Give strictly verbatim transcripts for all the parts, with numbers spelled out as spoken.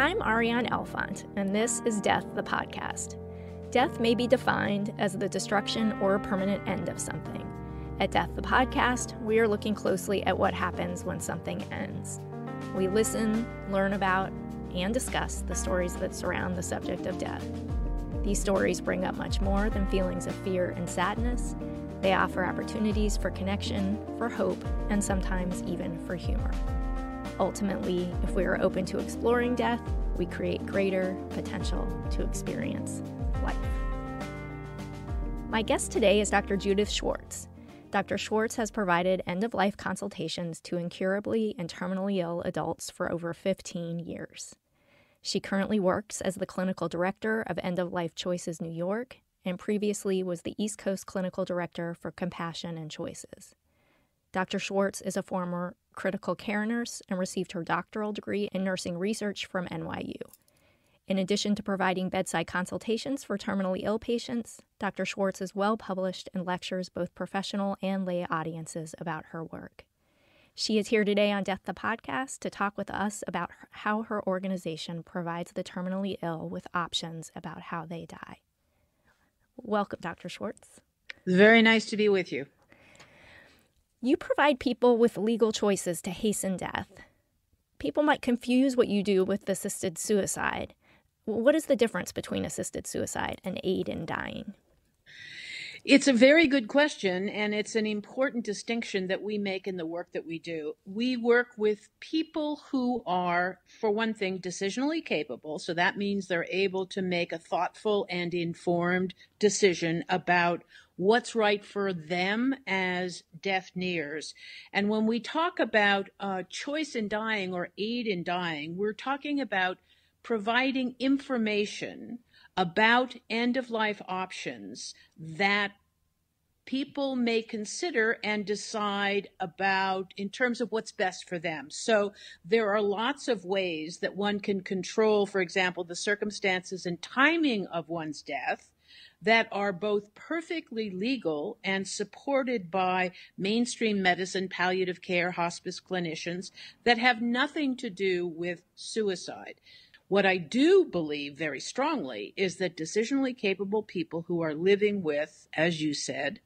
I'm Ariane Elfont, and this is Death, the podcast. Death may be defined as the destruction or permanent end of something. At Death, the podcast, we are looking closely at what happens when something ends. We listen, learn about, and discuss the stories that surround the subject of death. These stories bring up much more than feelings of fear and sadness. They offer opportunities for connection, for hope, and sometimes even for humor. Ultimately, if we are open to exploring death, we create greater potential to experience life. My guest today is Doctor Judith Schwartz. Doctor Schwartz has provided end-of-life consultations to incurably and terminally ill adults for over fifteen years. She currently works as the clinical director of End-of-Life Choices New York and previously was the East Coast clinical director for Compassion and Choices. Doctor Schwartz is a former critical care nurse and received her doctoral degree in nursing research from N Y U. In addition to providing bedside consultations for terminally ill patients, Doctor Schwartz is well published and lectures both professional and lay audiences about her work. She is here today on Death the Podcast to talk with us about how her organization provides the terminally ill with options about how they die. Welcome, Doctor Schwartz. It's very nice to be with you. You provide people with legal choices to hasten death. People might confuse what you do with assisted suicide. What is the difference between assisted suicide and aid in dying? It's a very good question, and it's an important distinction that we make in the work that we do. We work with people who are, for one thing, decisionally capable. So that means they're able to make a thoughtful and informed decision about what's right for them as death nears. And when we talk about uh, choice in dying or aid in dying, we're talking about providing information about end-of-life options that people may consider and decide about in terms of what's best for them. So there are lots of ways that one can control, for example, the circumstances and timing of one's death that are both perfectly legal and supported by mainstream medicine, palliative care, hospice clinicians that have nothing to do with suicide. What I do believe very strongly is that decisionally capable people who are living with, as you said,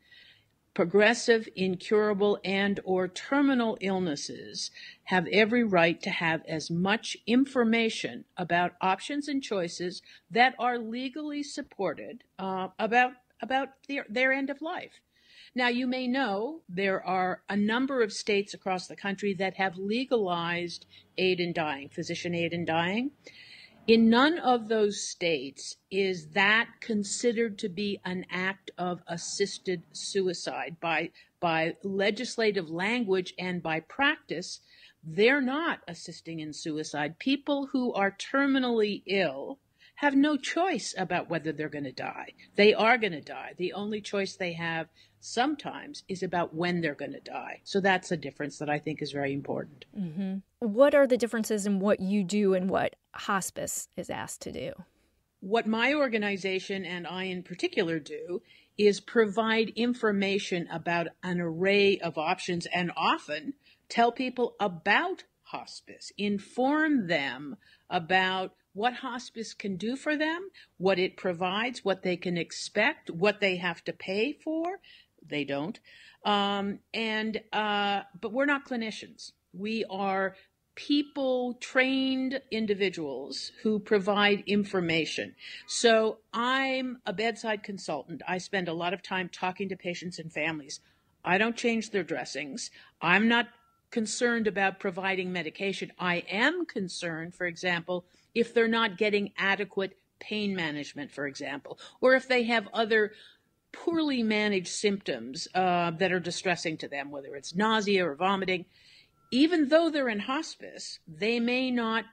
progressive, incurable, and or terminal illnesses have every right to have as much information about options and choices that are legally supported uh, about, about their, their end of life. Now, you may know there are a number of states across the country that have legalized aid in dying, physician aid in dying. In none of those states is that considered to be an act of assisted suicide. By, by legislative language and by practice, they're not assisting in suicide. People who are terminally ill have no choice about whether they're going to die. They are going to die. The only choice they have sometimes is about when they're going to die. So that's a difference that I think is very important. Mm-hmm. What are the differences in what you do and what hospice is asked to do? What my organization and I in particular do is provide information about an array of options and often tell people about hospice, inform them about what hospice can do for them, what it provides, what they can expect, what they have to pay for. They don't. Um, and uh, but we're not clinicians. We are people, trained individuals who provide information. So I'm a bedside consultant. I spend a lot of time talking to patients and families. I don't change their dressings. I'm not concerned about providing medication. I am concerned, for example, if they're not getting adequate pain management, for example, or if they have other poorly managed symptoms uh, that are distressing to them, whether it's nausea or vomiting. Even though they're in hospice, they may not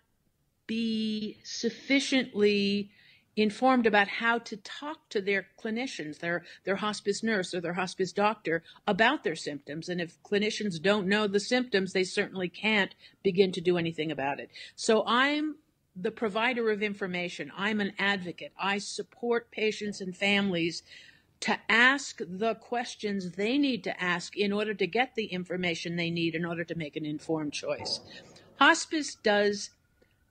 be sufficiently informed about how to talk to their clinicians, their, their hospice nurse or their hospice doctor about their symptoms. And if clinicians don't know the symptoms, they certainly can't begin to do anything about it. So I'm the provider of information. I'm an advocate. I support patients and families to ask the questions they need to ask in order to get the information they need in order to make an informed choice. Hospice does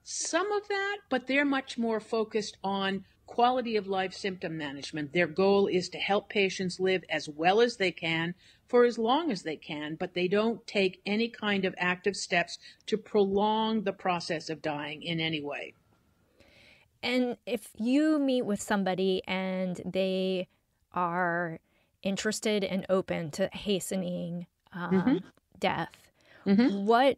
some of that, but they're much more focused on quality of life symptom management. Their goal is to help patients live as well as they can for as long as they can, but they don't take any kind of active steps to prolong the process of dying in any way. And if you meet with somebody and they are interested and open to hastening um, mm-hmm. death, mm-hmm. what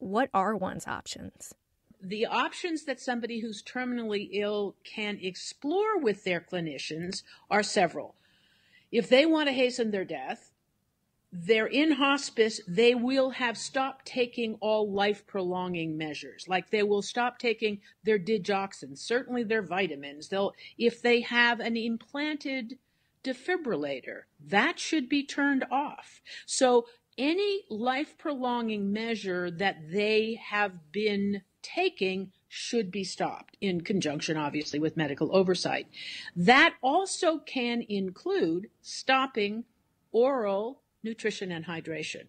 what are one's options? The options that somebody who's terminally ill can explore with their clinicians are several. If they want to hasten their death, they're in hospice, they will have stopped taking all life-prolonging measures. Like they will stop taking their digoxin, certainly their vitamins. They'll, if they have an implanted defibrillator, that should be turned off. So any life-prolonging measure that they have been taking should be stopped in conjunction, obviously, with medical oversight. That also can include stopping oral nutrition and hydration.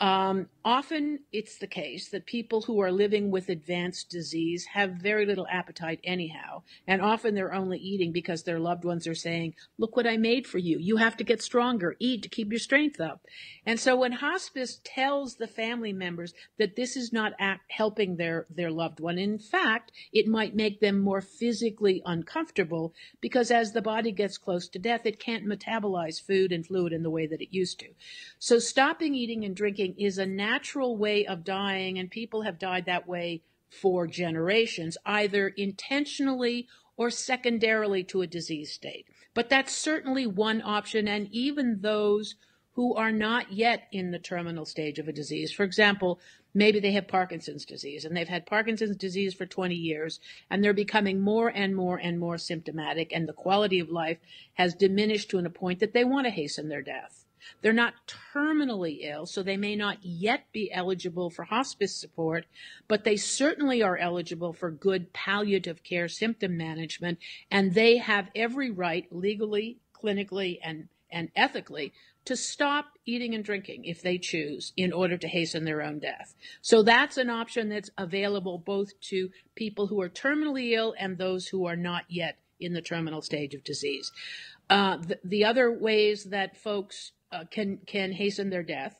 Um, often it's the case that people who are living with advanced disease have very little appetite anyhow, and often they're only eating because their loved ones are saying, look what I made for you. You have to get stronger. Eat to keep your strength up. And so when hospice tells the family members that this is not helping their, their loved one, in fact, it might make them more physically uncomfortable because as the body gets close to death, it can't metabolize food and fluid in the way that it used to. So stopping eating and drinking is a natural way of dying, and people have died that way for generations, either intentionally or secondarily to a disease state. But that's certainly one option, and even those who are not yet in the terminal stage of a disease. For example, maybe they have Parkinson's disease, and they've had Parkinson's disease for twenty years, and they're becoming more and more and more symptomatic, and the quality of life has diminished to a point that they want to hasten their death. They're not terminally ill, so they may not yet be eligible for hospice support, but they certainly are eligible for good palliative care symptom management, and they have every right legally, clinically, and, and ethically to stop eating and drinking if they choose in order to hasten their own death. So that's an option that's available both to people who are terminally ill and those who are not yet in the terminal stage of disease. Uh, the, the other ways that folks Uh, can can hasten their death.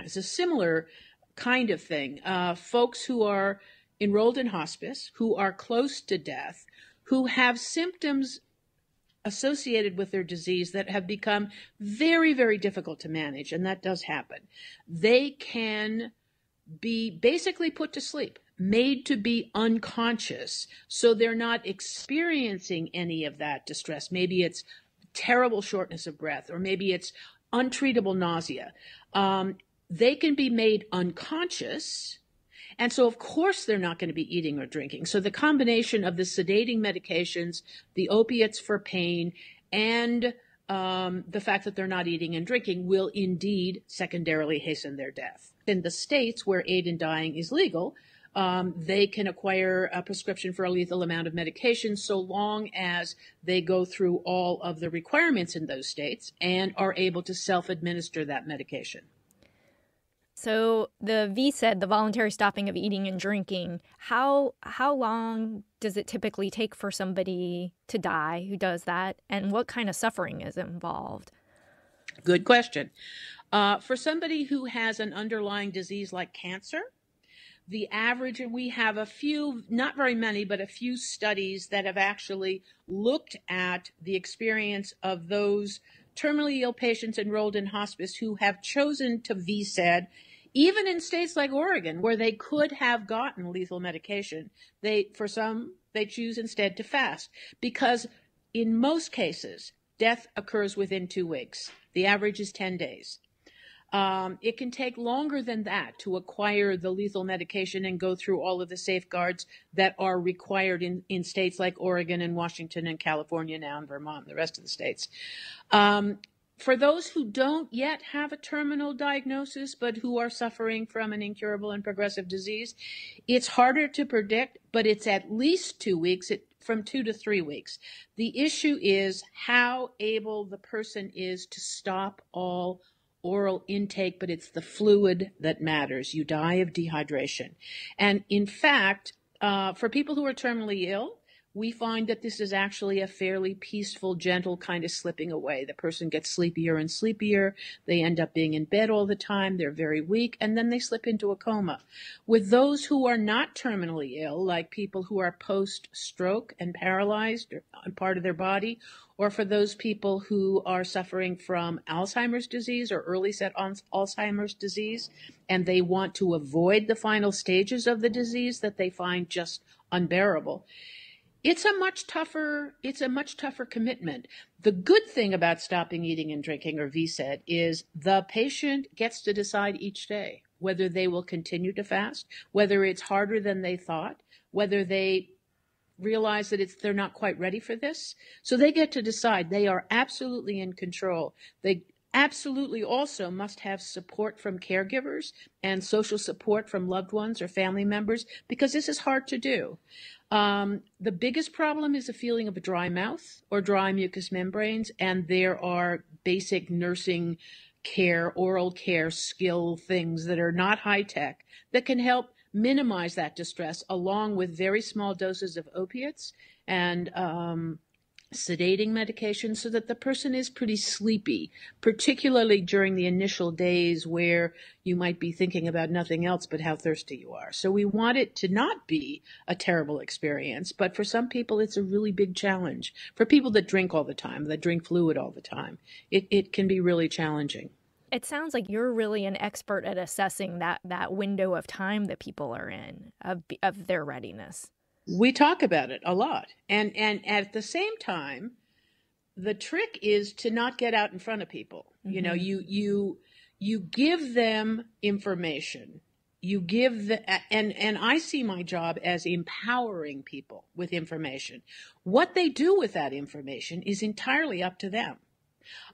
It's a similar kind of thing. Uh, folks who are enrolled in hospice, who are close to death, who have symptoms associated with their disease that have become very, very difficult to manage, and that does happen. They can be basically put to sleep, made to be unconscious, so they're not experiencing any of that distress. Maybe it's terrible shortness of breath, or maybe it's untreatable nausea. Um, they can be made unconscious. And so, of course, they're not going to be eating or drinking. So the combination of the sedating medications, the opiates for pain, and um, the fact that they're not eating and drinking will indeed secondarily hasten their death. In the states where aid in dying is legal, Um, they can acquire a prescription for a lethal amount of medication so long as they go through all of the requirements in those states and are able to self-administer that medication. So the V SED, the voluntary stopping of eating and drinking, how how long does it typically take for somebody to die who does that? And what kind of suffering is involved? Good question. Uh, for somebody who has an underlying disease like cancer, the average, and we have a few, not very many, but a few studies that have actually looked at the experience of those terminally ill patients enrolled in hospice who have chosen to V SED, even in states like Oregon, where they could have gotten lethal medication. They, for some, they choose instead to fast because in most cases, death occurs within two weeks. The average is ten days. Um, it can take longer than that to acquire the lethal medication and go through all of the safeguards that are required in, in states like Oregon and Washington and California now and Vermont and the rest of the states. Um, for those who don't yet have a terminal diagnosis but who are suffering from an incurable and progressive disease, it's harder to predict, but it's at least two weeks, it, from two to three weeks. The issue is how able the person is to stop all oral intake, but it's the fluid that matters. You die of dehydration. And in fact, Uh, for people who are terminally ill, we find that this is actually a fairly peaceful, gentle kind of slipping away. The person gets sleepier and sleepier. They end up being in bed all the time. They're very weak, and then they slip into a coma. With those who are not terminally ill, like people who are post-stroke and paralyzed on part of their body, or for those people who are suffering from Alzheimer's disease or early-set Alzheimer's disease, and they want to avoid the final stages of the disease that they find just unbearable, It's a much tougher, it's a much tougher commitment. The good thing about stopping eating and drinking, or V SED, is the patient gets to decide each day whether they will continue to fast, whether it's harder than they thought, whether they realize that it's, they're not quite ready for this. So they get to decide. They are absolutely in control. They absolutely also must have support from caregivers and social support from loved ones or family members, because this is hard to do. Um, the biggest problem is a feeling of a dry mouth or dry mucous membranes, and there are basic nursing care, oral care skill things that are not high tech that can help minimize that distress, along with very small doses of opiates and um, sedating medication, so that the person is pretty sleepy, particularly during the initial days where you might be thinking about nothing else but how thirsty you are. So we want it to not be a terrible experience, but for some people it's a really big challenge. For people that drink all the time, that drink fluid all the time, it, it can be really challenging. It sounds like you're really an expert at assessing that, that window of time that people are in, of, of their readiness. We talk about it a lot. And, and at the same time, the trick is to not get out in front of people. Mm-hmm. You know, you, you, you give them information, you give the, and, and I see my job as empowering people with information. What they do with that information is entirely up to them.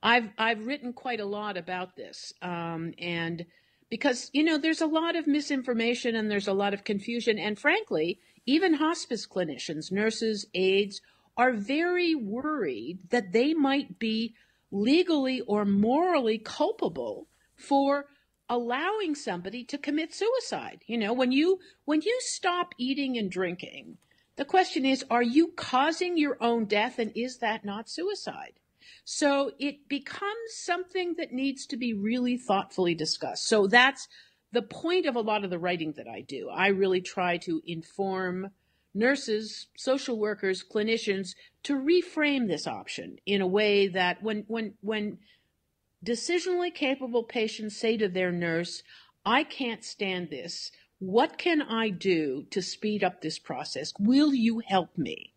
I've, I've written quite a lot about this. Um, and because, you know, there's a lot of misinformation and there's a lot of confusion, and frankly, even hospice clinicians, nurses, aides are very worried that they might be legally or morally culpable for allowing somebody to commit suicide. You know, when you when you stop eating and drinking, the question is, are you causing your own death, and is that not suicide? So it becomes something that needs to be really thoughtfully discussed. So that's the point of a lot of the writing that I do. I really try to inform nurses, social workers, clinicians to reframe this option in a way that when, when, when decisionally capable patients say to their nurse, I can't stand this, what can I do to speed up this process? Will you help me?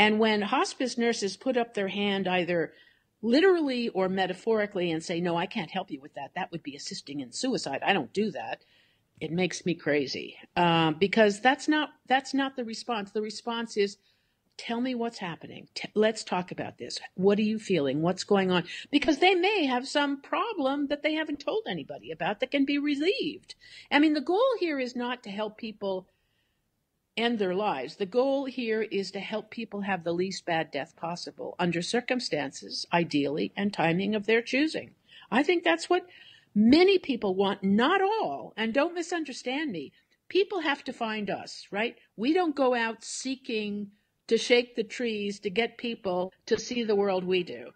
And when hospice nurses put up their hand, either literally or metaphorically, and say, no, I can't help you with that, that would be assisting in suicide, I don't do that, it makes me crazy, um, because that's not that's not the response. The response is, tell me what's happening. T let's talk about this. What are you feeling? What's going on? Because they may have some problem that they haven't told anybody about that can be relieved. I mean, the goal here is not to help people end their lives. The goal here is to help people have the least bad death possible under circumstances, ideally, and timing of their choosing. I think that's what many people want, not all, and don't misunderstand me. People have to find us, right? We don't go out seeking to shake the trees to get people to see the world we do.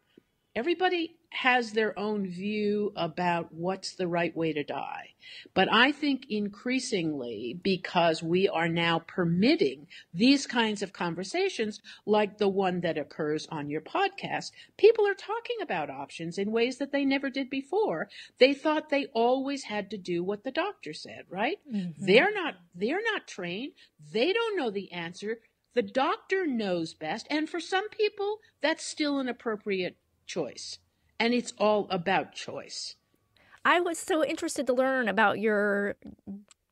Everybody has their own view about what's the right way to die. But I think increasingly, because we are now permitting these kinds of conversations, like the one that occurs on your podcast, people are talking about options in ways that they never did before. They thought they always had to do what the doctor said, right? Mm-hmm. They're not, they're not trained. They don't know the answer. The doctor knows best. And for some people, that's still an appropriate choice. And it's all about choice. I was so interested to learn about your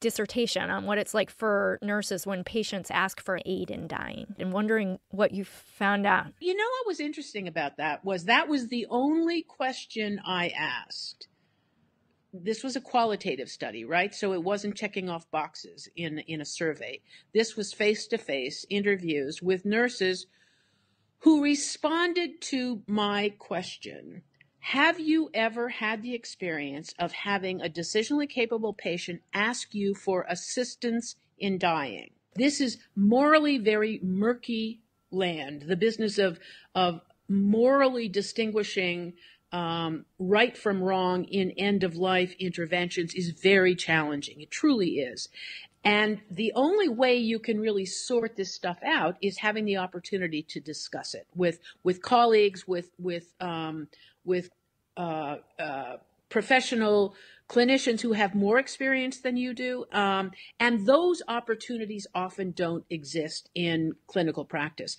dissertation on what it's like for nurses when patients ask for aid in dying, and wondering what you found out. You know what was interesting about that was that was the only question I asked. This was a qualitative study, right? So it wasn't checking off boxes in, in a survey. This was face-to-face interviews with nurses who responded to my question. Have you ever had the experience of having a decisionally capable patient ask you for assistance in dying? This is morally very murky land, the business of, of morally distinguishing um, right from wrong in end-of-life interventions is very challenging. It truly is. And the only way you can really sort this stuff out is having the opportunity to discuss it with, with colleagues, with, with, um, with, uh, uh, professional clinicians who have more experience than you do. Um, and those opportunities often don't exist in clinical practice.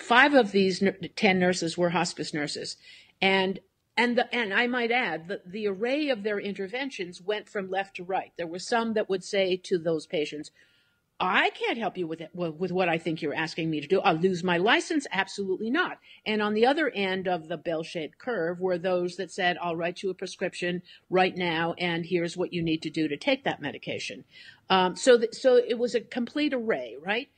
Five of these ten nurses were hospice nurses. And And, the, and I might add that the array of their interventions went from left to right. There were some that would say to those patients, I can't help you with, it, with what I think you're asking me to do. I'll lose my license. Absolutely not. And on the other end of the bell-shaped curve were those that said, I'll write you a prescription right now, and here's what you need to do to take that medication. Um, so, that, so it was a complete array, right?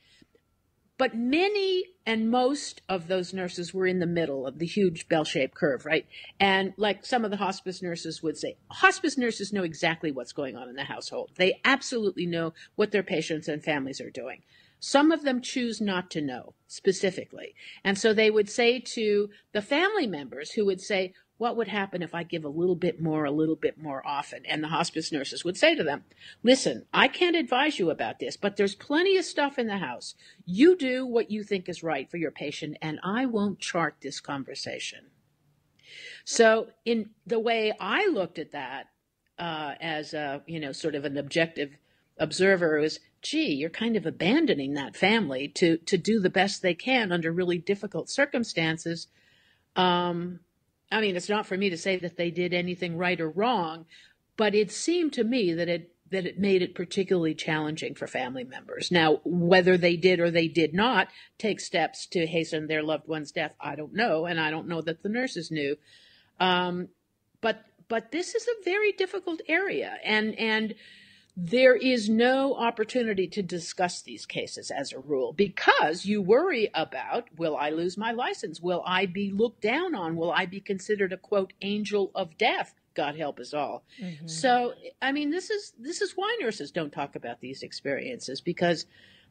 But many and most of those nurses were in the middle of the huge bell-shaped curve, right? And like some of the hospice nurses would say, hospice nurses know exactly what's going on in the household. They absolutely know what their patients and families are doing. Some of them choose not to know specifically. And so they would say to the family members who would say, what would happen if I give a little bit more, a little bit more often? And the hospice nurses would say to them, listen, I can't advise you about this, but there's plenty of stuff in the house. You do what you think is right for your patient, and I won't chart this conversation. So in the way I looked at that uh, as a, you know, sort of an objective observer was, gee, you're kind of abandoning that family to, to do the best they can under really difficult circumstances. Um I mean, it's not for me to say that they did anything right or wrong, but it seemed to me that it that it made it particularly challenging for family members. Now, whether they did or they did not take steps to hasten their loved one's death, I don't know, and I don't know that the nurses knew. Um, but but this is a very difficult area, and and there is no opportunity to discuss these cases as a rule because you worry about, will I lose my license? Will I be looked down on? Will I be considered a, quote, angel of death? God help us all. Mm-hmm. So, I mean, this is this is why nurses don't talk about these experiences, because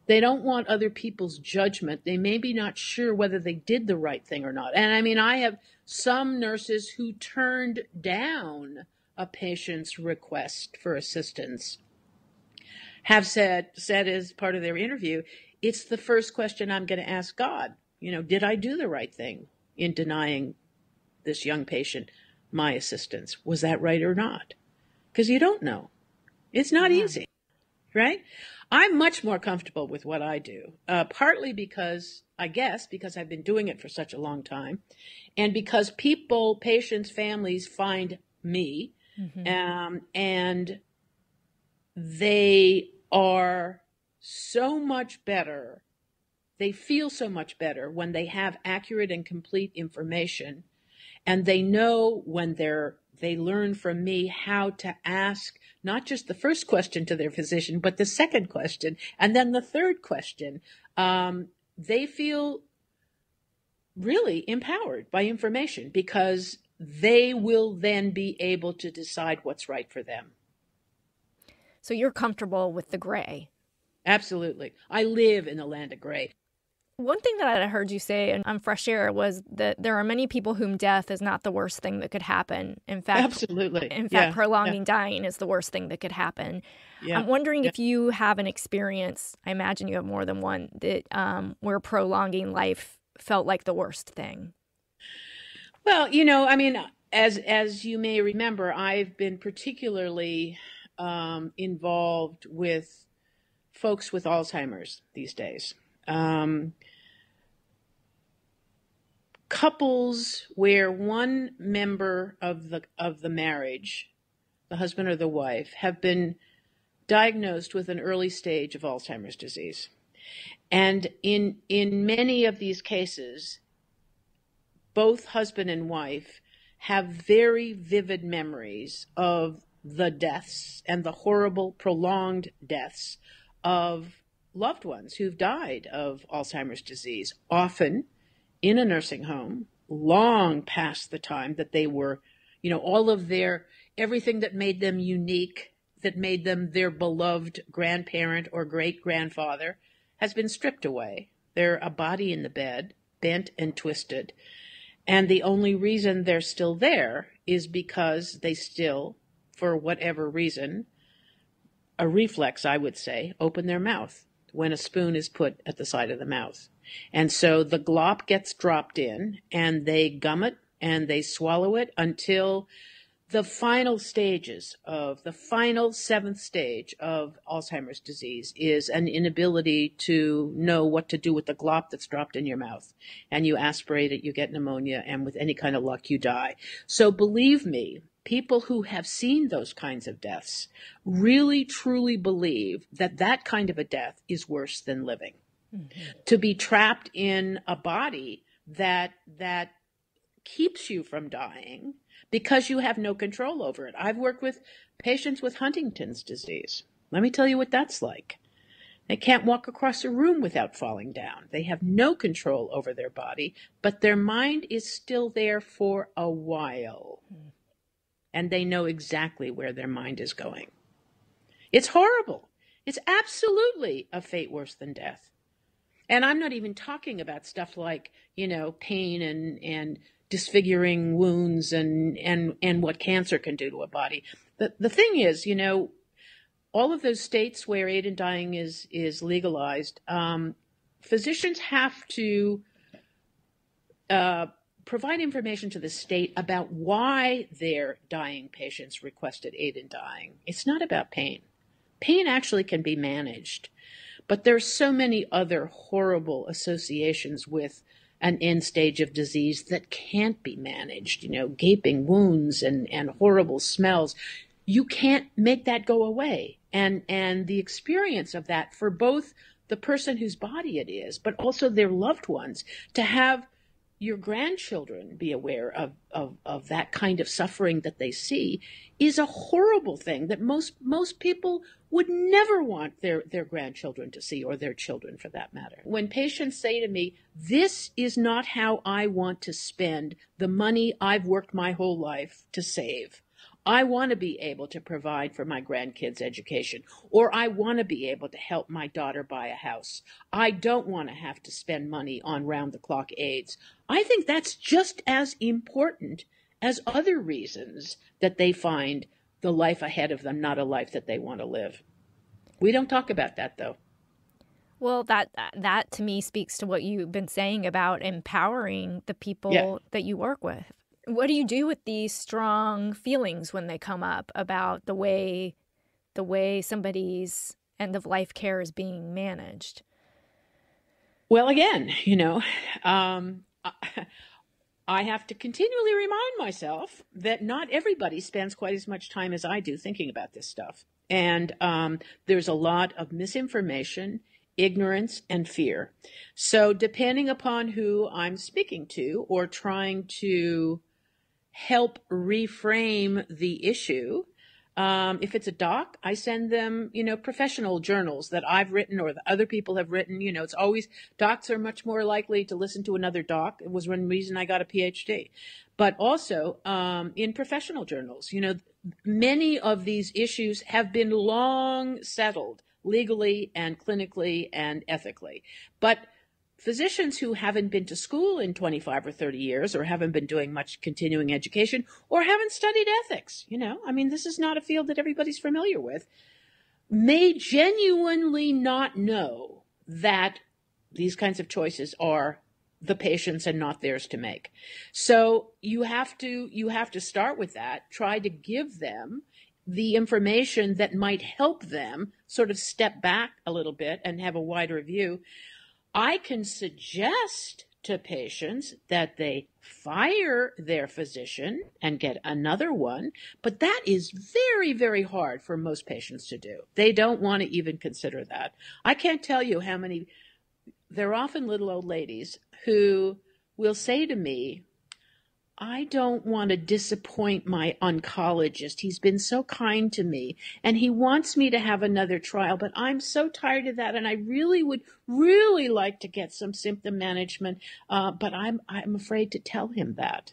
they don't want other people's judgment. They may be not sure whether they did the right thing or not. And, I mean, I have some nurses who turned down a patient's request for assistance have said, said as part of their interview, it's the first question I'm going to ask God. You know, did I do the right thing in denying this young patient my assistance? Was that right or not? Because you don't know. It's not yeah. easy, right? I'm much more comfortable with what I do, uh, partly because, I guess, because I've been doing it for such a long time, and because people, patients, families find me, mm-hmm. um, and they are so much better. They feel so much better when they have accurate and complete information, and they know when they're they learn from me how to ask not just the first question to their physician, but the second question, and then the third question. Um, they feel really empowered by information because they will then be able to decide what's right for them. So you're comfortable with the gray. Absolutely. I live in the land of gray. One thing that I heard you say on Fresh Air was that there are many people whom death is not the worst thing that could happen. In fact, Absolutely. In fact, yeah. prolonging yeah. dying is the worst thing that could happen. Yeah. I'm wondering yeah. if you have an experience, I imagine you have more than one, that um, where prolonging life felt like the worst thing. Well, you know, I mean, as, as you may remember, I've been particularly... Um, involved with folks with Alzheimer's these days. Um, couples where one member of the, of the marriage, the husband or the wife, have been diagnosed with an early stage of Alzheimer's disease. And in, in many of these cases, both husband and wife have very vivid memories of the deaths and the horrible prolonged deaths of loved ones who've died of Alzheimer's disease, often in a nursing home, long past the time that they were, you know, all of their, everything that made them unique, that made them their beloved grandparent or great grandfather, has been stripped away. They're a body in the bed, bent and twisted. And the only reason they're still there is because they still, for whatever reason, a reflex, I would say, open their mouth when a spoon is put at the side of the mouth. And so the glop gets dropped in, and they gum it, and they swallow it until the final stages of the final seventh stage of Alzheimer's disease is an inability to know what to do with the glop that's dropped in your mouth. And you aspirate it, you get pneumonia, and with any kind of luck, you die. So believe me, people who have seen those kinds of deaths really truly believe that that kind of a death is worse than living. Mm-hmm. To be trapped in a body that that keeps you from dying because you have no control over it. I've worked with patients with Huntington's disease. Let me tell you what that's like. They can't walk across a room without falling down. They have no control over their body, but their mind is still there for a while. Mm. And they know exactly where their mind is going. It's horrible. It's absolutely a fate worse than death. And I'm not even talking about stuff like, you know, pain and, and disfiguring wounds and, and, and what cancer can do to a body. The, the thing is, you know, all of those states where aid in dying is, is legalized, um, physicians have to uh, provide information to the state about why their dying patients requested aid in dying. It's not about pain. Pain actually can be managed. But there are so many other horrible associations with an end stage of disease that can't be managed, you know, gaping wounds and, and horrible smells. You can't make that go away. And, and the experience of that for both the person whose body it is, but also their loved ones, to have your grandchildren be aware of, of, of that kind of suffering that they see is a horrible thing that most most people would never want their, their grandchildren to see, or their children for that matter. When patients say to me, this is not how I want to spend the money I've worked my whole life to save. I want to be able to provide for my grandkids' education, or I want to be able to help my daughter buy a house. I don't want to have to spend money on round-the-clock aids. I think that's just as important as other reasons that they find the life ahead of them not a life that they want to live. We don't talk about that, though. Well, that that to me speaks to what you've been saying about empowering the people yeah. that you work with. What do you do with these strong feelings when they come up about the way the way somebody's end-of-life care is being managed? Well, again, you know, um, I, I have to continually remind myself that not everybody spends quite as much time as I do thinking about this stuff. And um, there's a lot of misinformation, ignorance, and fear. So depending upon who I'm speaking to or trying to help reframe the issue, um, if it's a doc, I send them, you know, professional journals that I've written or that other people have written. You know, it's always, docs are much more likely to listen to another doc. It was one reason I got a PhD. But also um, in professional journals, you know, many of these issues have been long settled legally and clinically and ethically. But physicians who haven't been to school in twenty-five or thirty years, or haven't been doing much continuing education, or haven't studied ethics, you know, I mean, this is not a field that everybody's familiar with, may genuinely not know that these kinds of choices are the patient's and not theirs to make. So you have to, you have to start with that, try to give them the information that might help them sort of step back a little bit and have a wider view. I can suggest to patients that they fire their physician and get another one, but that is very, very hard for most patients to do. They don't want to even consider that. I can't tell you how many, they're often little old ladies who will say to me, I don't want to disappoint my oncologist. He's been so kind to me, and he wants me to have another trial, but I'm so tired of that, and I really would really like to get some symptom management, uh, but I'm, I'm afraid to tell him that.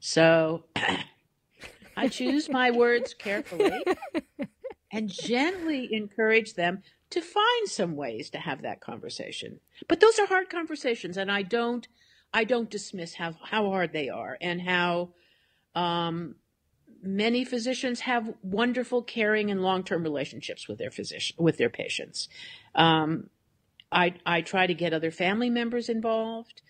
So I choose my words carefully and gently encourage them to find some ways to have that conversation. But those are hard conversations, and I don't, I don't dismiss how, how hard they are and how um, many physicians have wonderful, caring, and long-term relationships with their physician, with their patients. Um, I, I try to get other family members involved.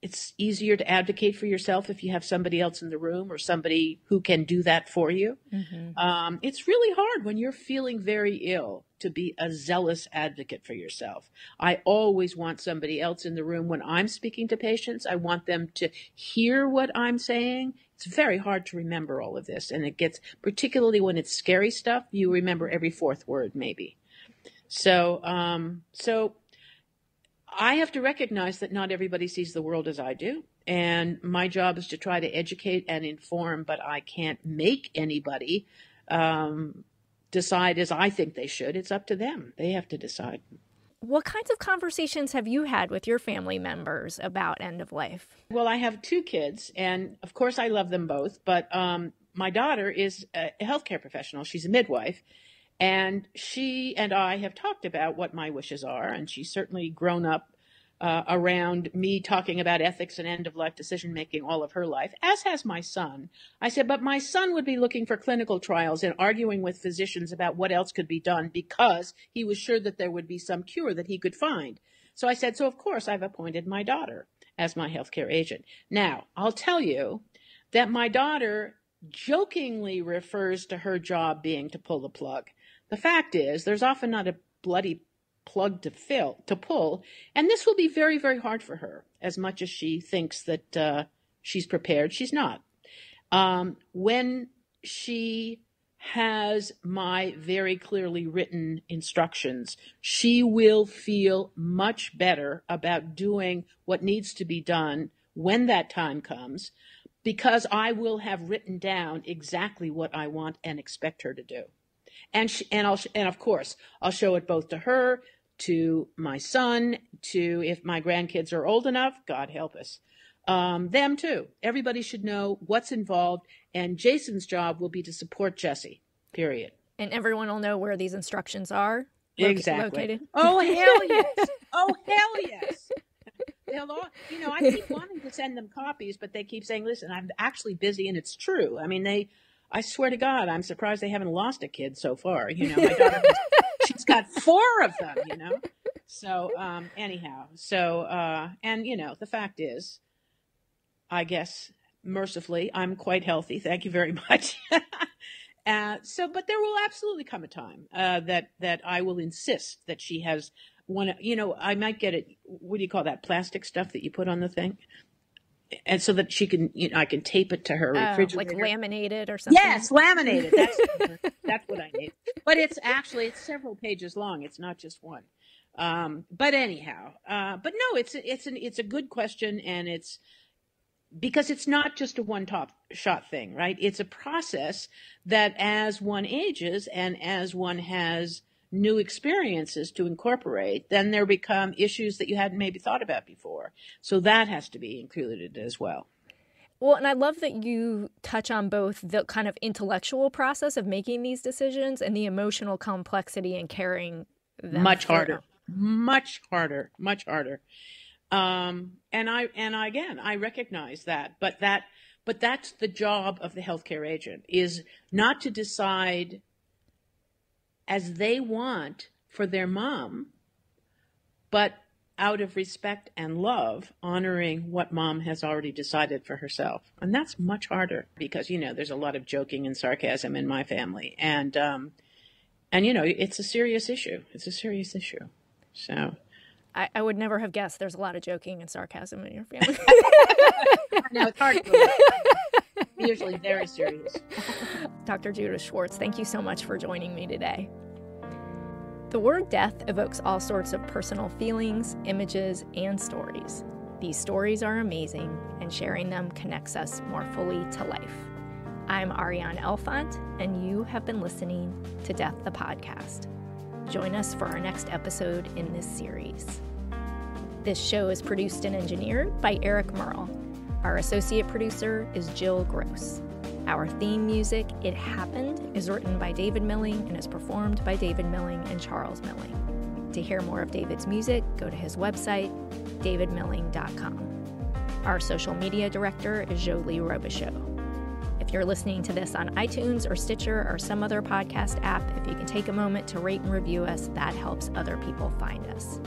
It's easier to advocate for yourself if you have somebody else in the room or somebody who can do that for you. Mm-hmm. Um, it's really hard when you're feeling very ill to be a zealous advocate for yourself. I always want somebody else in the room when I'm speaking to patients. I want them to hear what I'm saying. It's very hard to remember all of this. And it gets, particularly when it's scary stuff, you remember every fourth word maybe. So, um, so I have to recognize that not everybody sees the world as I do, and my job is to try to educate and inform, but I can't make anybody um, decide as I think they should. It's up to them. They have to decide. What kinds of conversations have you had with your family members about end of life? Well, I have two kids, and of course I love them both, but um, my daughter is a healthcare professional. She's a midwife. And she and I have talked about what my wishes are, and she's certainly grown up uh, around me talking about ethics and end-of-life decision-making all of her life, as has my son. I said, but my son would be looking for clinical trials and arguing with physicians about what else could be done because he was sure that there would be some cure that he could find. So I said, so of course I've appointed my daughter as my healthcare agent. Now, I'll tell you that my daughter jokingly refers to her job being to pull the plug. The fact is, there's often not a bloody plug to fill, to pull, and this will be very, very hard for her. As much as she thinks that uh, she's prepared, she's not. Um, when she has my very clearly written instructions, she will feel much better about doing what needs to be done when that time comes, because I will have written down exactly what I want and expect her to do. And she, and I'll and of course I'll show it both to her, to my son, to if my grandkids are old enough, God help us, um, them too. Everybody should know what's involved, and Jason's job will be to support Jesse. Period. And everyone will know where these instructions are. Lo- exactly. Located. Oh hell yes! Oh hell yes! They'll all, you know, I keep wanting to send them copies, but they keep saying, "Listen, I'm actually busy," and it's true. I mean, they. I swear to God, I'm surprised they haven't lost a kid so far. You know, my daughter, she's got four of them, you know. So um, anyhow, so, uh, and, you know, the fact is, I guess, mercifully, I'm quite healthy. Thank you very much. uh, so, but there will absolutely come a time uh, that, that I will insist that she has one, you know, I might get it, what do you call that, plastic stuff that you put on the thing? And so that she can, you know, I can tape it to her oh, refrigerator. Like laminated or something. Yes, laminated. That's, that's what I need. But it's actually, it's several pages long. It's not just one. Um, but anyhow, uh, but no, it's, it's an, it's a good question. And it's because it's not just a one top shot thing, right? It's a process that as one ages and as one has new experiences to incorporate, then there become issues that you hadn't maybe thought about before. So that has to be included as well. Well, and I love that you touch on both the kind of intellectual process of making these decisions and the emotional complexity and carrying them. Much harder, much harder, much harder. Um, and I, and I, again, I recognize that, but that, but that's the job of the healthcare agent, is not to decide as they want for their mom, but out of respect and love, honoring what mom has already decided for herself. And that's much harder because, you know, there's a lot of joking and sarcasm in my family. And, um, and you know, it's a serious issue. It's a serious issue. So I, I would never have guessed there's a lot of joking and sarcasm in your family. No, it's hard to believe. Usually very serious. Doctor Judith Schwartz, thank you so much for joining me today. The word death evokes all sorts of personal feelings, images, and stories. These stories are amazing, and sharing them connects us more fully to life. I'm Ariane Elfont, and you have been listening to Death the Podcast. Join us for our next episode in this series. This show is produced and engineered by Eric Merle. Our associate producer is Jill Gross. Our theme music, It Happened, is written by David Milling and is performed by David Milling and Charles Milling. To hear more of David's music, go to his website, david milling dot com. Our social media director is Jolie Robichaud. If you're listening to this on iTunes or Stitcher or some other podcast app, if you can take a moment to rate and review us, that helps other people find us.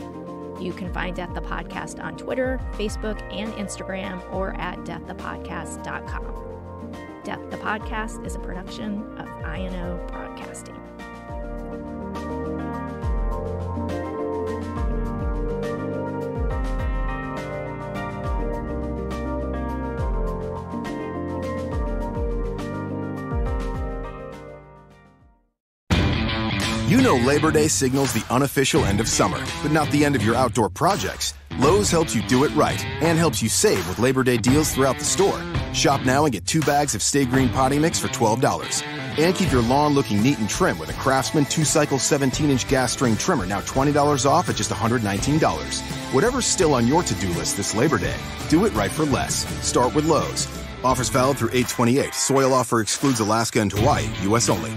You can find Death the Podcast on Twitter, Facebook, and Instagram, or at death the podcast dot com. Death the Podcast is a production of I N O Broadcasting. You know Labor Day signals the unofficial end of summer, but not the end of your outdoor projects. Lowe's helps you do it right and helps you save with Labor Day deals throughout the store. Shop now and get two bags of Stay Green potting mix for twelve dollars. And keep your lawn looking neat and trim with a Craftsman two-cycle seventeen inch gas string trimmer, now twenty dollars off at just one hundred nineteen dollars. Whatever's still on your to-do list this Labor Day, do it right for less. Start with Lowe's. Offers valid through eight twenty-eight. Soil offer excludes Alaska and Hawaii, U S only.